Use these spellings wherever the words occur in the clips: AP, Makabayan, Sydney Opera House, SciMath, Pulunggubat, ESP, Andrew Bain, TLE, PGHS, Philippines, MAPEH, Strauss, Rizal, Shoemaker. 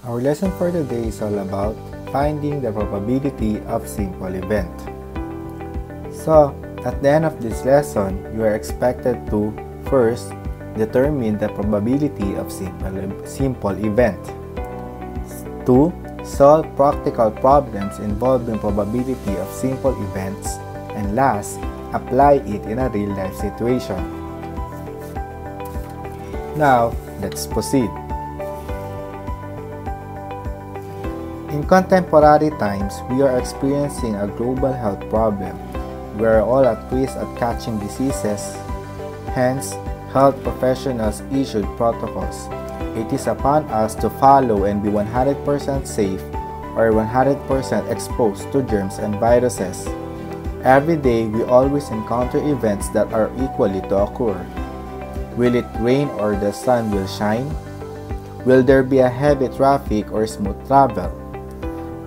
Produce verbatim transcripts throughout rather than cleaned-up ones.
Our lesson for today is all about finding the probability of simple event. So, at the end of this lesson, you are expected to first determine the probability of simple, simple event. two. Solve practical problems involving probability of simple events. And last, apply it in a real-life situation. Now, let's proceed. In contemporary times, we are experiencing a global health problem. We are all at risk of catching diseases. Hence, health professionals issued protocols. It is upon us to follow and be one hundred percent safe or one hundred percent exposed to germs and viruses. Every day, we always encounter events that are equally to occur. Will it rain or the sun will shine? Will there be a heavy traffic or smooth travel?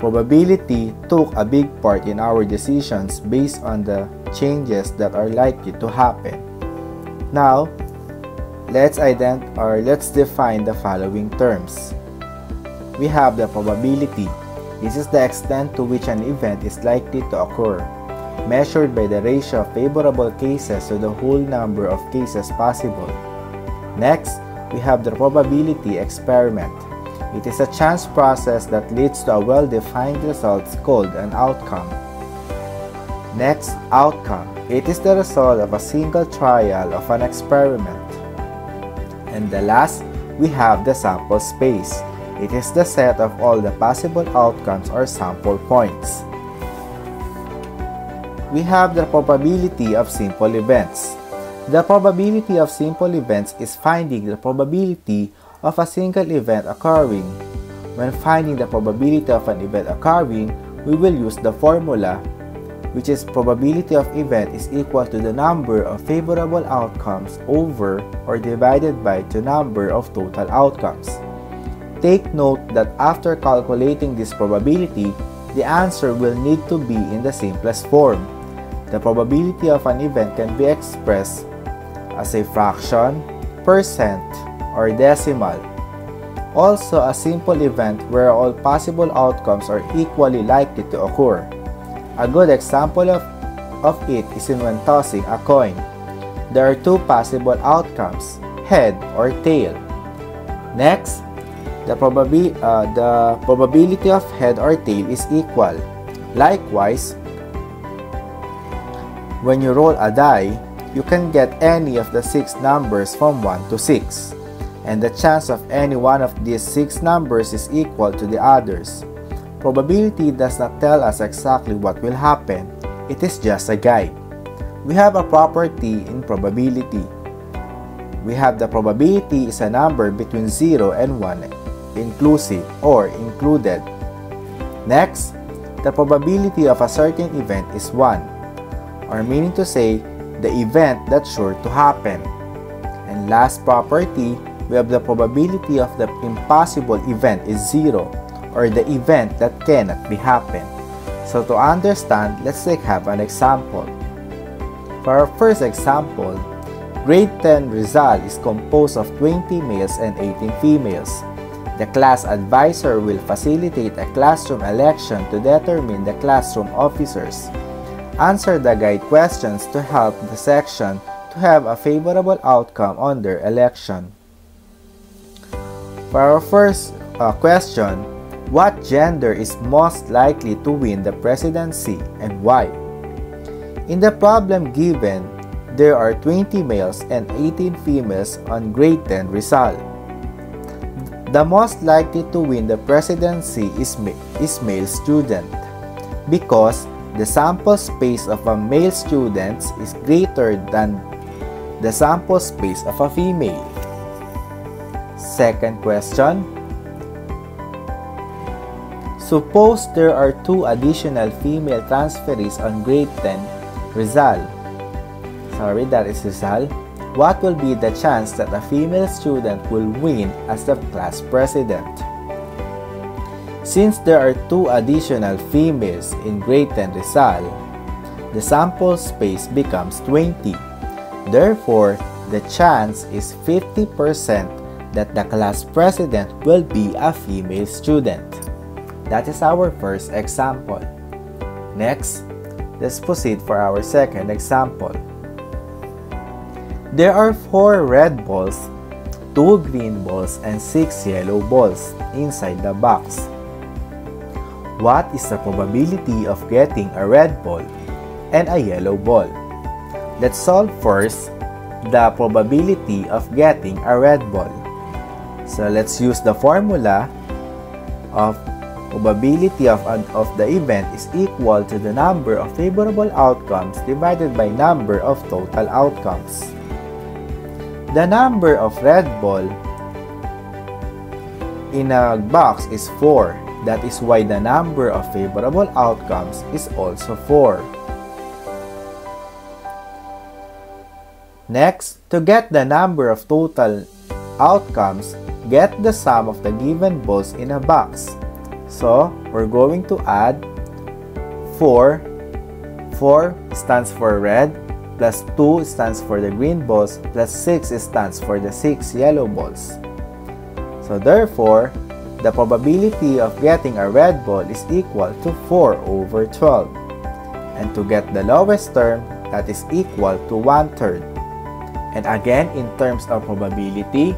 Probability took a big part in our decisions based on the changes that are likely to happen. Now, let's ident- or let's define the following terms. We have the probability. This is the extent to which an event is likely to occur, measured by the ratio of favorable cases to the whole number of cases possible. Next, we have the probability experiment. It is a chance process that leads to a well-defined result called an outcome. Next, outcome. It is the result of a single trial of an experiment. And the last, we have the sample space. It is the set of all the possible outcomes or sample points. We have the probability of simple events. The probability of simple events is finding the probability of a single event occurring. When finding the probability of an event occurring, we will use the formula, which is probability of event is equal to the number of favorable outcomes over or divided by the number of total outcomes. Take note that after calculating this probability, the answer will need to be in the simplest form. The probability of an event can be expressed as a fraction, percent, or decimal. Also, a simple event where all possible outcomes are equally likely to occur. A good example of, of it is in when tossing a coin. There are two possible outcomes, head or tail. Next, the, probabi uh, the probability of head or tail is equal. Likewise, when you roll a die, you can get any of the six numbers from one to six. And the chance of any one of these six numbers is equal to the others. Probability does not tell us exactly what will happen. It is just a guide. We have a property in probability. We have the probability is a number between zero and one inclusive or included. Next, the probability of a certain event is one, or meaning to say, the event that's sure to happen. And last property, we have the probability of the impossible event is zero, or the event that cannot be happened. So to understand, let's take have an example. For our first example, grade ten Rizal is composed of twenty males and eighteen females. The class advisor will facilitate a classroom election to determine the classroom officers. Answer the guide questions to help the section to have a favorable outcome on their election. For our first uh, question, what gender is most likely to win the presidency and why? In the problem given, there are twenty males and eighteen females on grade ten Rizal. The most likely to win the presidency is, ma is male student because the sample space of a male student is greater than the sample space of a female. Second question. Suppose there are two additional female transferees on grade ten Rizal. Sorry, that is Rizal. What will be the chance that a female student will win as the class president? Since there are two additional females in grade ten Rizal, the sample space becomes twenty. Therefore, the chance is fifty percent that the class president will be a female student. That is our first example. Next, let's proceed for our second example. There are four red balls, two green balls, and six yellow balls inside the box. What is the probability of getting a red ball and a yellow ball? Let's solve first the probability of getting a red ball. So let's use the formula of probability of, of the event is equal to the number of favorable outcomes divided by number of total outcomes. The number of red ball in a box is four. That is why the number of favorable outcomes is also four. Next, to get the number of total outcomes, get the sum of the given balls in a box. So, we're going to add four. four stands for red, plus two stands for the green balls, plus six stands for the six yellow balls. So, therefore, the probability of getting a red ball is equal to four over twelve. And to get the lowest term, that is equal to one third. And again, in terms of probability,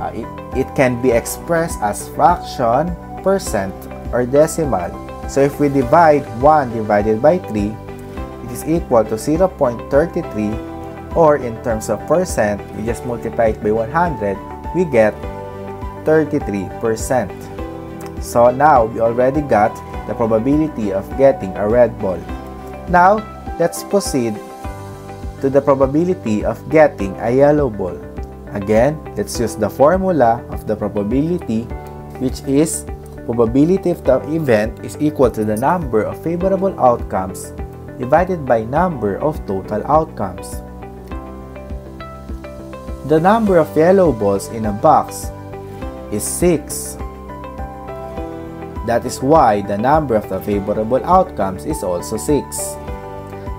uh, it, it can be expressed as fraction, percent, or decimal. So if we divide one divided by three, it is equal to zero point three three, or in terms of percent, we just multiply it by one hundred, we get thirty-three percent. So now, we already got the probability of getting a red ball. Now, let's proceed to the probability of getting a yellow ball. Again, let's use the formula of the probability, which is probability of the event is equal to the number of favorable outcomes divided by number of total outcomes. The number of yellow balls in a box is six. That is why the number of the favorable outcomes is also six.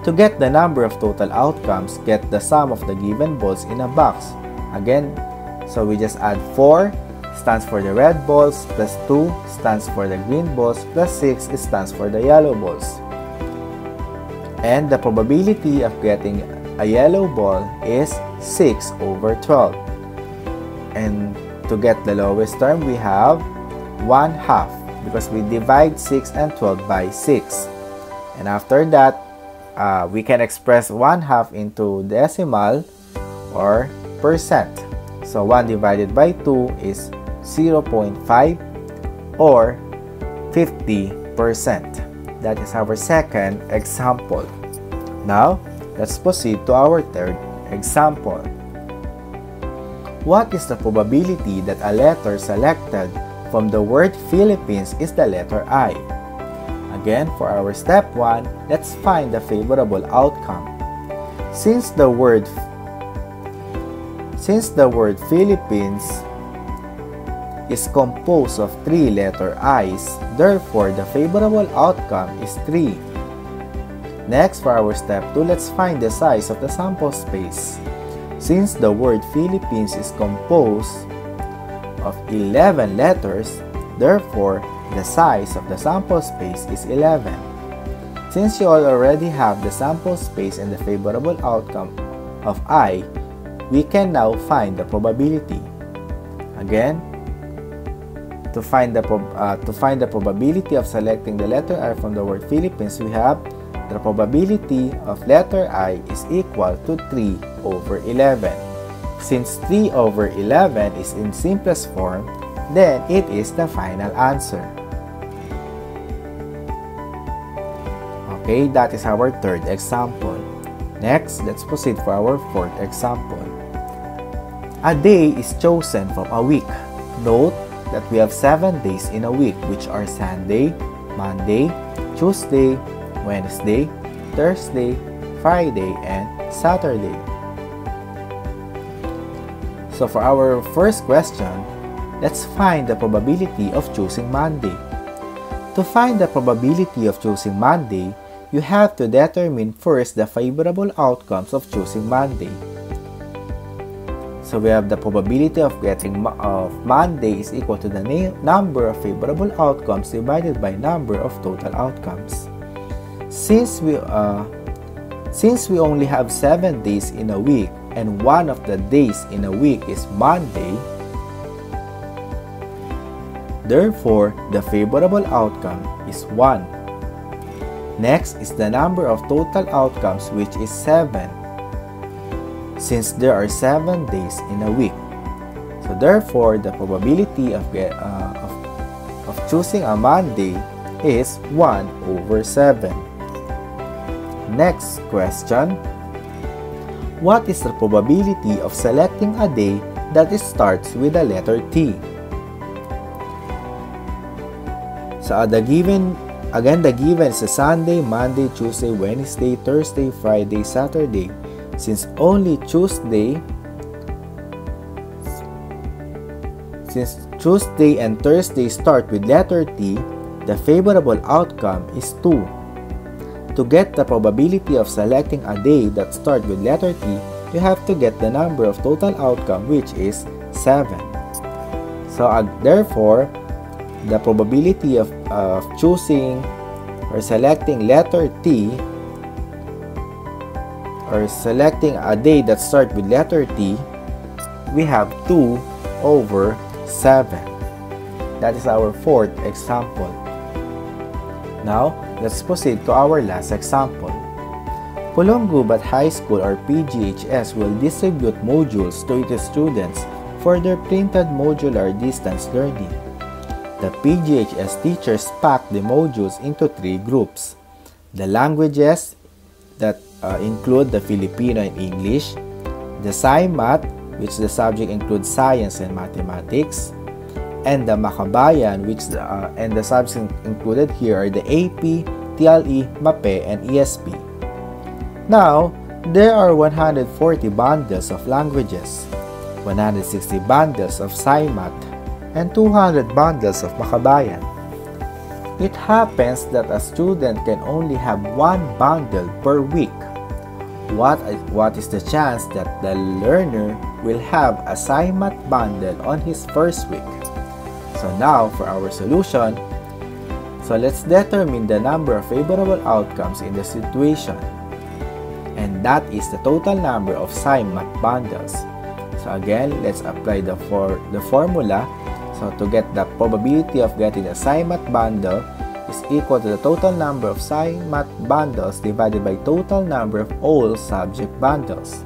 To get the number of total outcomes, get the sum of the given balls in a box. Again, so we just add four stands for the red balls, plus two stands for the green balls, plus six stands for the yellow balls. And the probability of getting a yellow ball is six over twelve. And to get the lowest term, we have one half, because we divide six and twelve by six. And after that, Uh, we can express one half into decimal or percent. So one divided by two is zero point five, or fifty percent. That is our second example. Now, let's proceed to our third example. What is the probability that a letter selected from the word Philippines is the letter I? Again, for our step one, let's find the favorable outcome. Since the word since the word Philippines is composed of three letter I's, therefore the favorable outcome is three. Next, for our step two, let's find the size of the sample space. Since the word Philippines is composed of eleven letters, therefore the size of the sample space is eleven. Since you all already have the sample space and the favorable outcome of I, we can now find the probability. Again, to find the, uh, to find the probability of selecting the letter I from the word Philippines, we have the probability of letter I is equal to three over eleven. Since three over eleven is in simplest form, then it is the final answer. Okay, that is our third example. Next, let's proceed for our fourth example. A day is chosen from a week. Note that we have seven days in a week, which are Sunday, Monday, Tuesday, Wednesday, Thursday, Friday, and Saturday. So for our first question, let's find the probability of choosing Monday. To find the probability of choosing Monday, you have to determine first the favorable outcomes of choosing Monday. So we have the probability of getting of Monday is equal to the number of favorable outcomes divided by number of total outcomes. Since we uh, since we only have seven days in a week, and one of the days in a week is Monday, therefore the favorable outcome is one. Next is the number of total outcomes, which is seven, since there are seven days in a week. So therefore the probability of, get, uh, of, of choosing a Monday is one over seven. Next question. What is the probability of selecting a day that starts with the letter T? So uh, the given, again the given is a Sunday, Monday, Tuesday, Wednesday, Thursday, Friday, Saturday. Since only Tuesday, since Tuesday and Thursday start with letter T, the favorable outcome is two. To get the probability of selecting a day that starts with letter T, you have to get the number of total outcome, which is seven. So uh, therefore, the probability of, uh, of choosing or selecting letter T or selecting a day that starts with letter T, we have two over seven. That is our fourth example. Now, let's proceed to our last example. Pulunggubat High School or P G H S will distribute modules to its students for their printed modular distance learning. The P G H S teachers pack the modules into three groups. The languages that uh, include the Filipino and English, the SciMath, which the subject includes science and mathematics, and the Makabayan, which the, uh, and the subjects included here are the A P, T L E, MAPEH, and E S P. Now, there are one hundred forty bundles of languages, one hundred sixty bundles of SciMath, and two hundred bundles of Makabayan. It happens that a student can only have one bundle per week. What, what is the chance that the learner will have a SciMath bundle on his first week? So now for our solution. So let's determine the number of favorable outcomes in the situation, and that is the total number of SciMath bundles. So again, let's apply the for the formula. So to get the probability of getting a SciMath bundle is equal to the total number of SciMath bundles divided by total number of all subject bundles.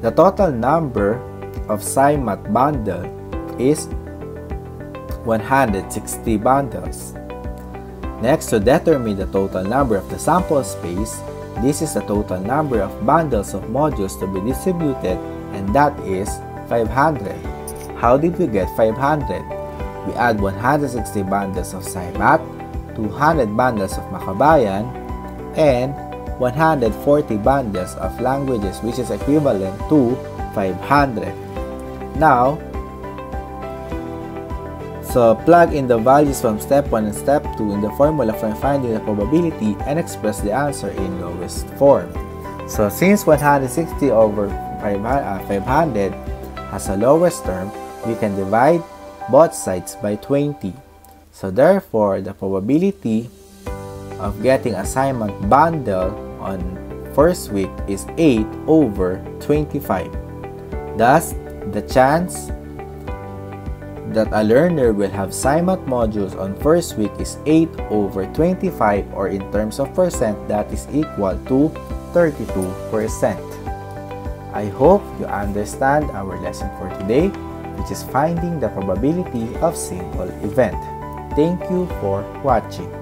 The total number of SciMath bundle is one hundred sixty bundles. Next, to determine the total number of the sample space, this is the total number of bundles of modules to be distributed, and that is five hundred. How did we get five hundred? We add one hundred sixty bundles of SciMath, two hundred bundles of Makabayan, and one hundred forty bundles of languages, which is equivalent to five hundred. Now, so plug in the values from step one and step two in the formula for finding the probability and express the answer in lowest form. So since one hundred sixty over five hundred has a lowest term, we can divide both sides by twenty. So therefore, the probability of getting a SciMath bundle on first week is eight over twenty-five. Thus, the chance that a learner will have SciMath modules on first week is eight over twenty-five, or in terms of percent, that is equal to thirty-two percent. I hope you understand our lesson for today, which is finding the probability of single event. Thank you for watching.